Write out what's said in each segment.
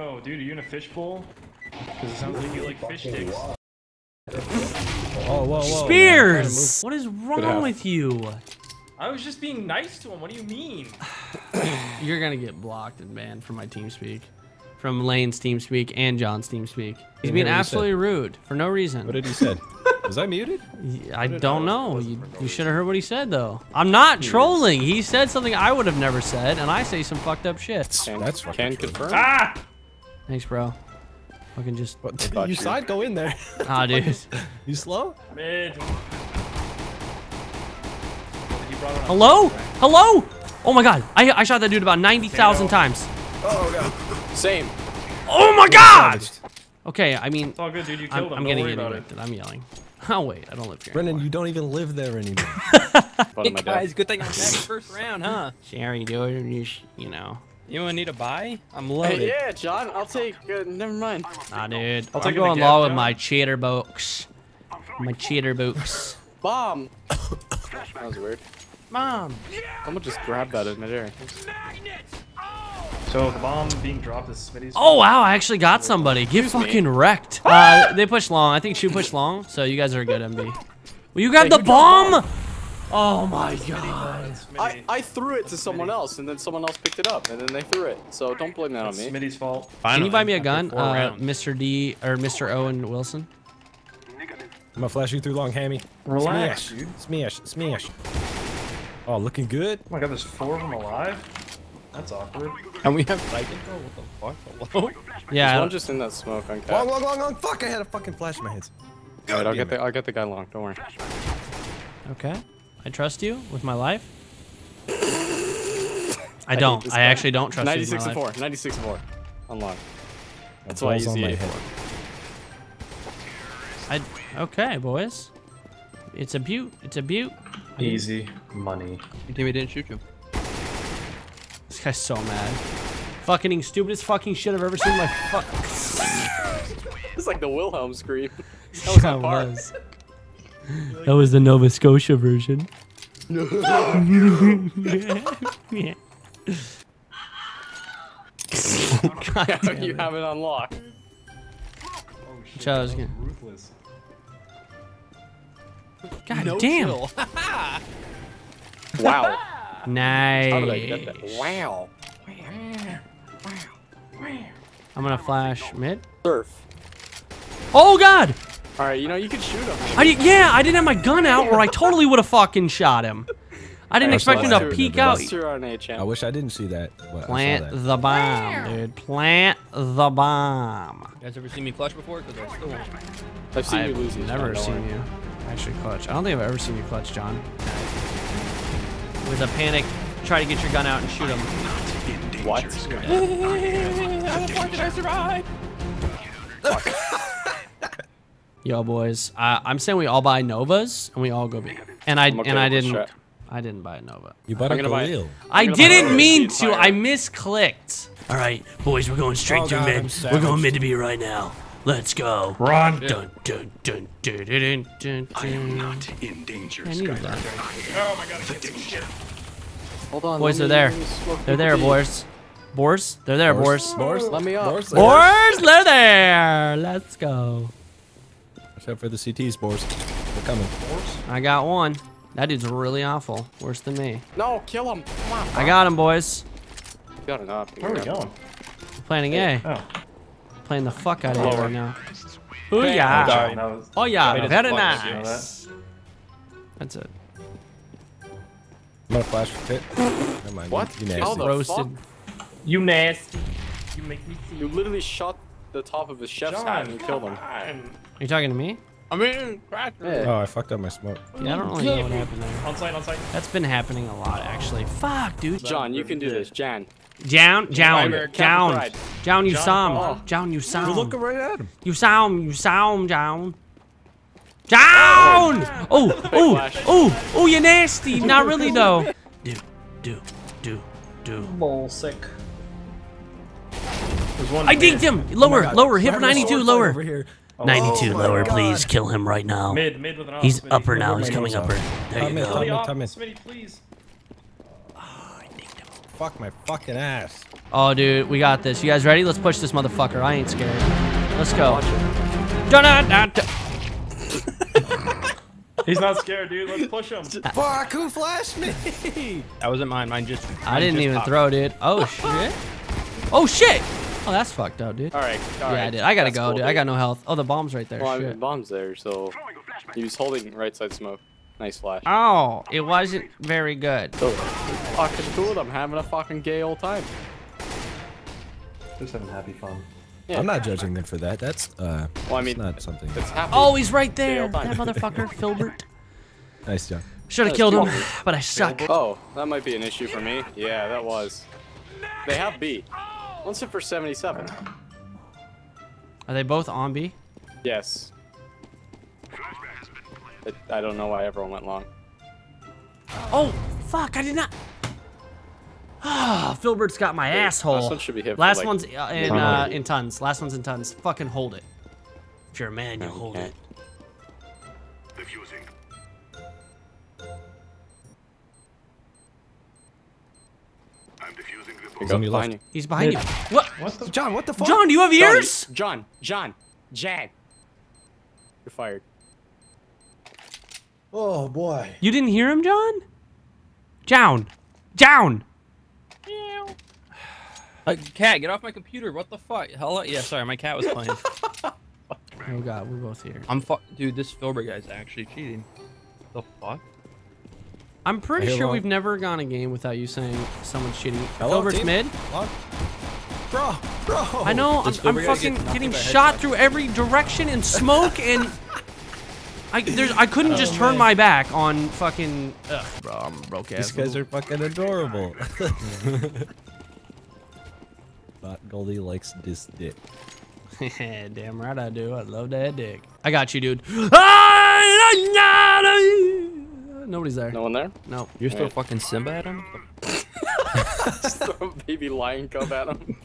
Yo, dude, are you in a fishbowl? Because it sounds like you like fish sticks. Oh, whoa, whoa. Spears! What is wrong with you? I was just being nice to him. What do you mean? You're gonna get blocked and banned from my TeamSpeak. From Lane's TeamSpeak and John's TeamSpeak. He's being absolutely rude for no reason. What did he say? Was I muted? I don't know. You should have heard what he said, though. I'm not trolling. He said something I would have never said, and I say some fucked up shit. That's can confirm. Ah! Thanks, bro. Fucking just... You slide, go in there. Ah, dude. You slow? Mid. Hello? Hello? Oh, my God. I shot that dude about 90,000 times. Oh, God. Same. Oh, my God! Okay, I mean... It's all good, dude. You killed him. I'm getting interrupted. I'm yelling. Oh, wait. I don't live here anymore. Brennan, you don't even live there anymore. Hey, guys. Good thing I'm back first round, huh? Jerry, dude. You know... You want to need a buy? I'm loaded. Hey, yeah, John, I'll take... never mind. Nah, dude. I'm going low with my cheater box. My cheater books. Bomb! That was weird. Mom! Someone just grabbed that in midair. So the bomb being dropped is Smitty's... Oh, wow, I actually got somebody. Get fucking wrecked. They pushed long. I think she pushed long, so you guys are good, MB. Well, you grabbed the bomb? Oh my God. I threw it to someone else, and then someone else picked it up, and then they threw it. So don't blame that on me. Smitty's fault. Can you buy me a gun, Mr. D, or Mr. Owen Wilson? I'm gonna flash you through long, hammy. Relax, dude. Smash, smash. Oh, looking good. Oh my God, there's four of them alive? That's awkward. And we have Viking? What the fuck? Hello? Yeah. I'm just in that smoke on cat. Long. Fuck, I had a fucking flash in my hands. Alright, I'll get the guy long, don't worry. Okay. I trust you with my life. I don't. I actually don't trust 96 you with my life. 96 and 4. 96 and 4. Unlock. That's why I use the A4. Okay, boys. It's a beaut. It's a beaut. Easy money. You think we didn't shoot you? This guy's so mad. Fucking stupidest fucking shit I've ever seen in my fuck. It's like the Wilhelm scream. That was on par. That was the Nova Scotia version. Yeah. God damn it. You have it unlocked. Oh shit. That was ruthless. God damn! Wow! Nice. How did I get that? Wow! Wow! I'm gonna flash mid. Surf. Oh God! All right, you know you can shoot him. I didn't have my gun out, or I totally would have fucking shot him. I didn't expect him to peek out. I wish I didn't see that. But plant the bomb, dude. Plant the bomb. You guys ever seen me clutch before? Because I still won't. I've seen you lose. I've never seen you actually clutch. I don't think I've ever seen you clutch, John. With a panic, try to get your gun out and shoot him. What? How did I survive? Yo, boys, I'm saying we all buy Novas and we all go B. And I didn't buy a Nova. You bought a wheel. I didn't mean to. I misclicked. All right, boys, we're going straight to mid. We're going mid to B right now. Let's go. Run. Dun, dun, dun, dun, dun, dun, dun. I am not in danger, Skylar. Oh my God, the danger. Hold on. Boys are there. They're there, boys. Boys, they're there, boys. Boys, let me up. Boys, they're there. Let's go. Watch out for the CTs, boys. They're coming. I got one. That dude's really awful. Worse than me. No, kill him. Come on. I got him, boys. Got enough. Where are we going? Planning A. Oh. Playing the fuck out of here right now. Ooh, yeah. Oh, yeah. Very nice. That's it. I'm gonna flash pit. Never mind. What? You nasty. Roasted. You nasty. You make me see. You literally shot the top of his chef's hat and killed him. Are you talking to me? I mean, oh, I fucked up my smoke. Yeah, I don't really know what happened there. On site, on site. That's been happening a lot, actually. Fuck, dude. John, you can do this. Jan. Down, you sound. Down, you sound. You're looking right at him. You sound, down. Down! Oh, you're nasty. Not really, though. Do. Bull sick. I dinked him. Lower, hit for 92, lower. 92, lower, please. Kill him right now. Mid with an off. He's upper now. He's coming upper. There you go. Smitty, please. fuck my fucking ass. Oh, dude, we got this. You guys ready? Let's push this motherfucker. I ain't scared. Let's go. He's not scared, dude. Let's push him. Fuck, who flashed me? That wasn't mine. Mine just... I didn't even throw, dude. Oh, shit. Oh, shit. Oh, that's fucked up, dude. All right. Yeah, dude. I gotta go, dude. I got no health. Oh, the bomb's right there. Well, I mean, the bomb's there, so... He was holding right side smoke. Nice flash. Oh, it wasn't very good. So, fucking cool. I'm having a fucking gay old time. Just having happy fun. Yeah, I'm not judging them for that. That's well, I mean, not something. It's oh, he's right there. That motherfucker, Filbert. Nice job. Should have killed him, but I suck. Oh, that might be an issue for me. Yeah, that was. They have B. Let's hit for 77. Are they both on B? Yes. I don't know why everyone went long. Oh, fuck, I did not. Ah, Filbert's got my asshole. Last one should be hit. Last like one's in tons. Last one's in tons. Fucking hold it. If you're a man, you hold it. I'm diffusing the bomb. He's behind you. He's behind you. What? What the? John, what the fuck? John, do you have ears? John. You're fired. Oh boy! You didn't hear him, John? Down! Cat, get off my computer! What the fuck? Hello? Yeah, sorry, my cat was playing. Oh god, we're both here. Dude, this Filbert guy's actually cheating. The fuck? I'm pretty sure we've never gone a game without you saying someone's cheating. Filbert's mid. Bro. I know. I'm fucking getting shot through every direction and smoke and. I couldn't just turn my back on fucking. Ugh, bro, I'm broke ass. These guys are fucking adorable. But Goldie likes this dick. Damn right I do. I love that dick. I got you, dude. Nobody's there. No one there? No. You're still fucking Simba at him? Just throw a baby lion cub at him.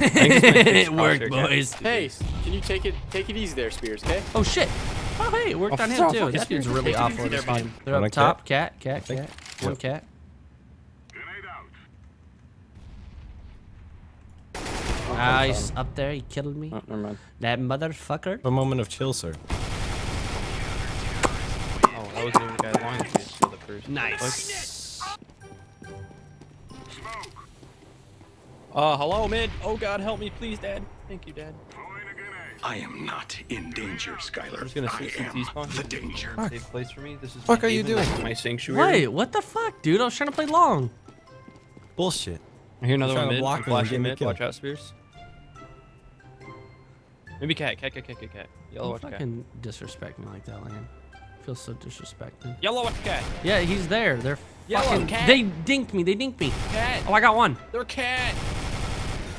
It worked, boys. Hey, can you take it easy there, Spears, okay? Oh, shit. Oh, hey, it worked on him, too. That dude's really awful in this game. They're up top. Cat. One cat. Nice. Up there. He killed me. Oh, never mind. That motherfucker. A moment of chill, sir. Oh, that was the guy lying to the first. Nice. Hello, mid. Oh god, help me, please, Dad. Thank you, Dad. I am not in danger, Skylar. I'm just gonna see some T-spawn. The danger. Safe place for me. This is. Fuck, are you doing? My sanctuary. Wait, what the fuck, dude? I was trying to play long. Bullshit. I hear another one mid. I'm flashing mid. Watch out, Spears. Maybe cat. Yellow, watch cat. Fucking disrespect me like that, Liam. I feel so disrespected. Yellow, watch cat. Yeah, he's there. They're fucking. They dinked me. Cat. Oh, I got one. They're cat.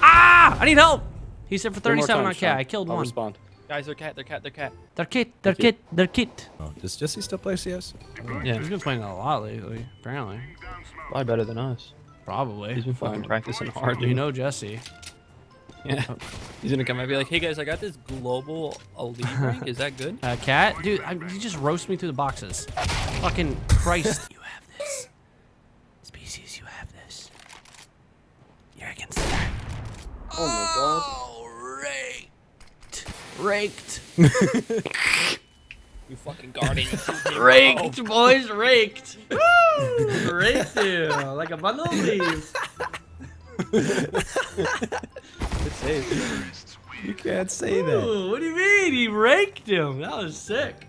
Ah! I need help! He said for 37 on cat. I killed one. Respond. Guys, they're cat. Oh, does Jesse still play CS? Yeah, he's been playing a lot lately, apparently. Probably better than us. Probably. He's been fucking practicing hard, dude. You know Jesse. Yeah. He's gonna come and be like, hey guys, I got this global elite rank. Is that good? Cat? Dude, he just roasted me through the boxes. Fucking Christ. You have this. Species, you have this. You're against that. Oh my god. Oh, raked. You fucking guardian. Raked, boys, raked. Woo! Raked you like a bundle of leaves. You can't say that. Ooh, what do you mean? He raked him. That was sick.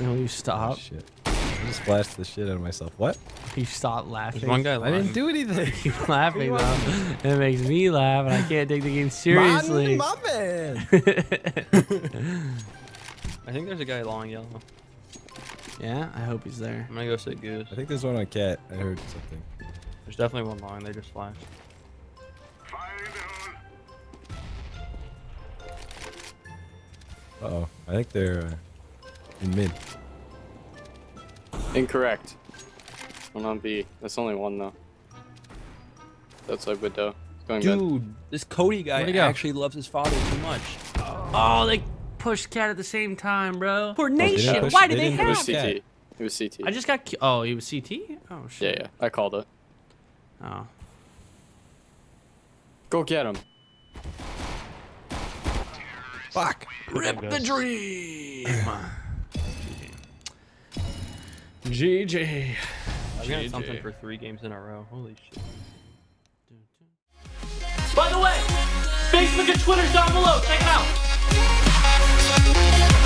No, you stop. Oh, shit. I just flashed the shit out of myself. What? He stopped laughing. There's one guy laughing. I didn't do anything. He's laughing though. It makes me laugh, and I can't take the game seriously. My man. I think there's a guy long yellow. Yeah, I hope he's there. I'm gonna go sit goose. I think there's one on cat. I heard something. There's definitely one long. They just flashed. Uh-oh. I think they're in mid. Incorrect. One on B. That's only one though. That's like window. Dude, this Cody guy actually loves his father too much. Oh, they pushed cat at the same time, bro. Coordination. Why do they have that? It was CT. I just got... Oh, it was CT? Oh, shit. Yeah, yeah. I called it. Oh. Go get him. Fuck. Rip the dream. GG. I was getting something for 3 games in a row. Holy shit. By the way, Facebook and Twitter's down below. Check it out.